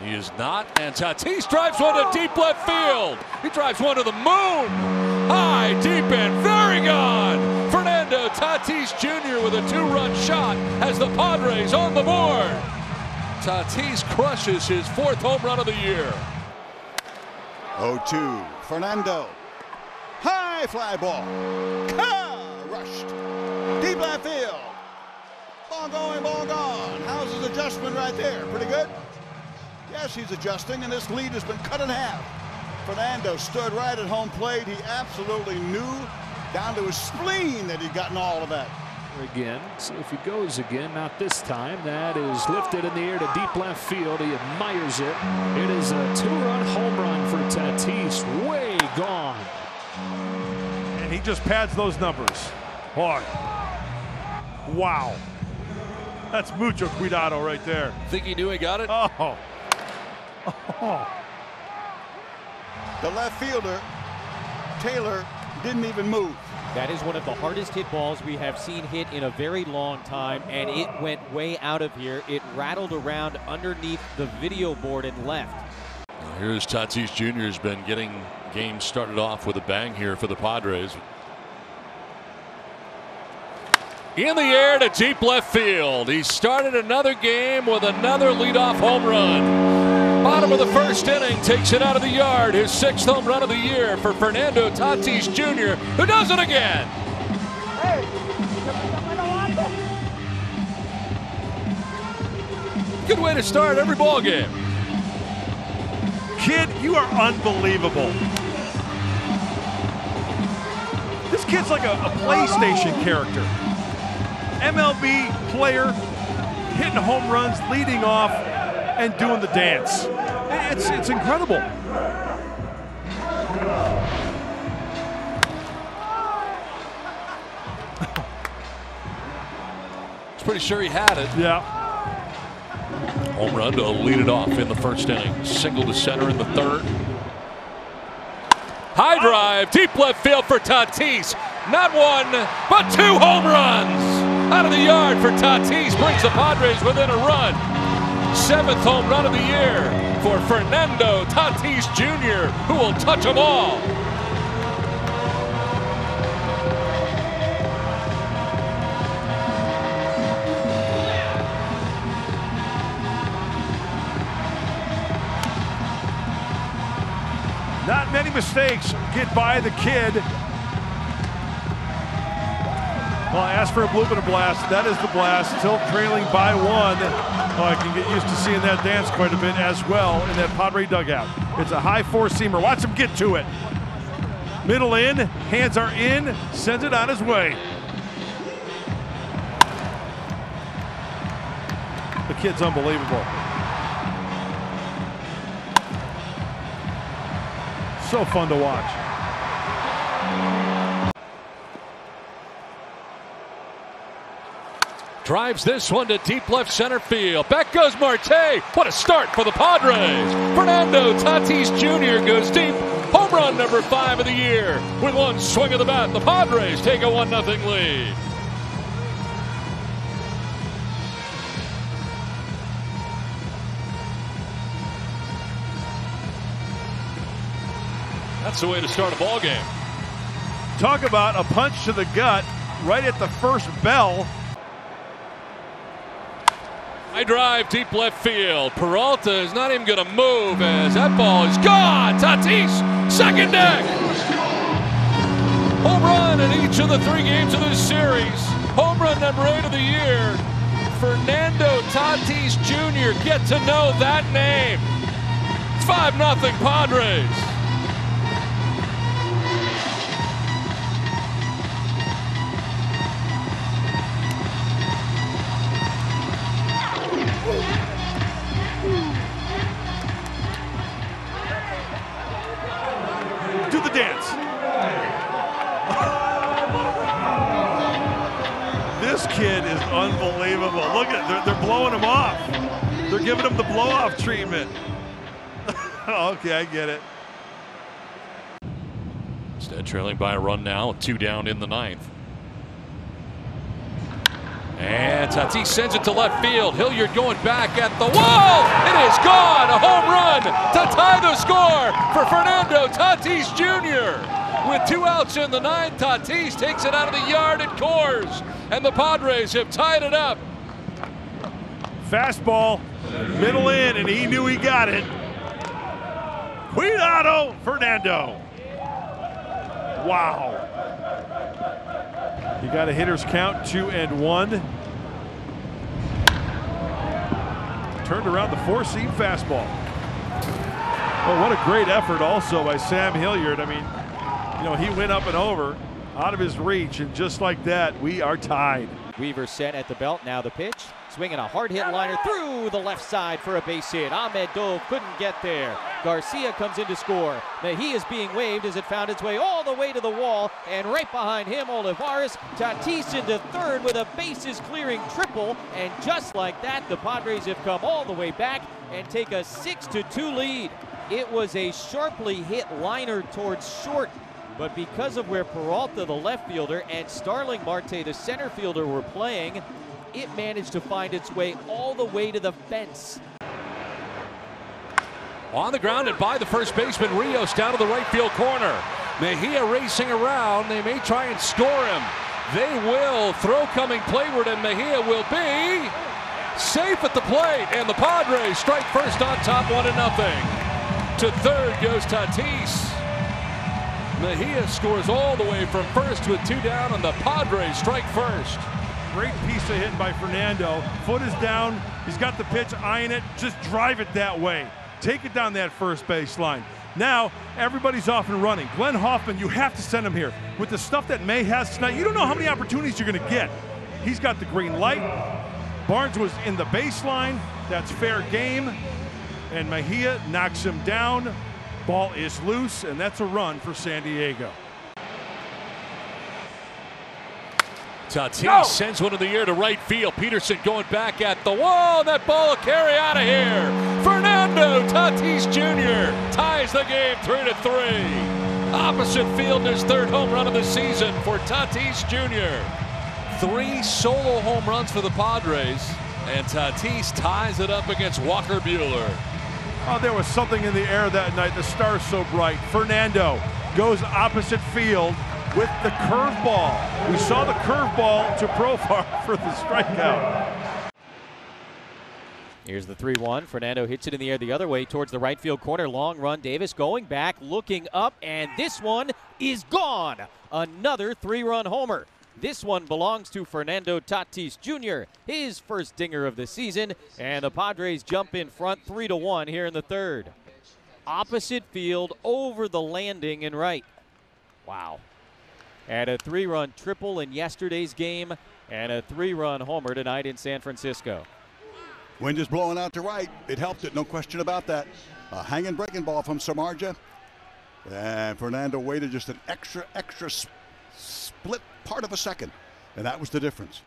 He is not, and Tatís drives one to deep left field. He drives one to the moon. High, deep, and very gone. Fernando Tatís Jr. with a two-run shot as the Padres on the board. Tatís crushes his fourth home run of the year. 0-2, Fernando. High fly ball. Crushed. Deep left field. Ball going, ball gone. How's his adjustment right there? Pretty good. Yes, he's adjusting, and this lead has been cut in half. Fernando stood right at home plate. He absolutely knew down to his spleen that he'd gotten all of that. Again, see if he goes again, not this time. That is lifted in the air to deep left field. He admires it. It is a two-run home run for Tatís. Way gone. And he just pads those numbers. Hard. Wow. That's mucho cuidado right there. Think he knew he got it? Oh. Oh. The left fielder, Taylor, didn't even move. That is one of the hardest hit balls we have seen hit in a very long time, and it went way out of here. It rattled around underneath the video board and left. Here's Tatís Jr. has been getting games started off with a bang here for the Padres. In the air to deep left field. He started another game with another leadoff home run. Bottom of the first inning, takes it out of the yard. His sixth home run of the year for Fernando Tatís Jr., who does it again. Good way to start every ball game. Kid, you are unbelievable. This kid's like a PlayStation character. MLB player hitting home runs, leading off, and doing the dance. It's incredible. He's pretty sure he had it. Yeah. Home run to lead it off in the first inning. Single to center in the third. High drive, deep left field for Tatís. Not one, but two home runs. Out of the yard for Tatís, brings the Padres within a run. Seventh home run of the year for Fernando Tatís Jr., who will touch them all. Not many mistakes get by the kid. Well, I asked for a bloop and a blast. That is the blast. Still trailing by one. I can get used to seeing that dance quite a bit as well in that Padre dugout. It's a high four-seamer. Watch him get to it. Middle in. Hands are in. Sends it on his way. The kid's unbelievable. So fun to watch. Drives this one to deep left center field. Back goes Marte. What a start for the Padres. Fernando Tatís Jr. goes deep. Home run number 5 of the year. With one swing of the bat, the Padres take a 1-0 lead. That's the way to start a ball game. Talk about a punch to the gut right at the first bell. High drive, deep left field. Peralta is not even going to move as that ball is gone. Tatís, second deck. Home run in each of the 3 games of this series. Home run number 8 of the year. Fernando Tatís Jr. Get to know that name. 5-0 Padres. Kid is unbelievable. Look at it. They're blowing him off. They're giving him the blow-off treatment. Okay, I get it. Instead, trailing by a run now, 2 down in the 9th. And Tatís sends it to left field. Hilliard going back at the wall. It is gone. A home run to tie the score for Fernando Tatís Jr. With two outs in the ninth, Tatís takes it out of the yard at Coors, and the Padres have tied it up. Fastball, middle in, and he knew he got it. Cuidado, Fernando. Wow. You got a hitter's count, 2-1. Turned around the four-seam fastball. Well, what a great effort also by Sam Hilliard. I mean, you know, he went up and over, out of his reach, and just like that, we are tied. Weaver set at the belt, now the pitch. Swinging a hard-hit liner through the left side for a base hit. Ahmed dove, couldn't get there. Garcia comes in to score. Mejia is being waved as it found its way all the way to the wall, and right behind him, Olivares. Tatís into third with a bases-clearing triple, and just like that, the Padres have come all the way back and take a 6-2 lead. It was a sharply hit liner towards short, but because of where Peralta, the left fielder, and Starling Marte, the center fielder, were playing, it managed to find its way all the way to the fence. On the ground and by the first baseman, Rios down to the right field corner. Mejia racing around. They may try and score him. They will. Throw coming playward, and Mejia will be safe at the plate. And the Padres strike first on top, 1-0. To third goes Tatís. Mejia scores all the way from first with two down, and the Padres strike first. Great piece of hit by Fernando. Foot is down. He's got the pitch, eyeing it. Just drive it that way. Take it down that first baseline. Now everybody's off and running. Glenn Hoffman, you have to send him here. With the stuff that May has tonight, you don't know how many opportunities you're going to get. He's got the green light. Barnes was in the baseline. That's fair game. And Mejia knocks him down. Ball is loose, and that's a run for San Diego. Tatís sends one in the air to right field. Peterson going back at the wall. That ball will carry out of here. Fernando Tatís Jr. ties the game 3-3. Opposite field, his third home run of the season for Tatís Jr. Three solo home runs for the Padres, and Tatís ties it up against Walker Buehler. Oh, there was something in the air that night. The stars so bright. Fernando goes opposite field with the curveball. We saw the curveball to Profar for the strikeout. Here's the 3-1. Fernando hits it in the air the other way towards the right field corner. Long run. Davis going back, looking up, and this one is gone. Another three-run homer. This one belongs to Fernando Tatís Jr., his first dinger of the season, and the Padres jump in front 3-1 here in the third. Opposite field, over the landing and right. Wow. And a three-run triple in yesterday's game, and a three-run homer tonight in San Francisco. Wind is blowing out to right. It helped it, no question about that. A hanging breaking ball from Samarja, and Fernando waited just an extra split part of a second, and that was the difference.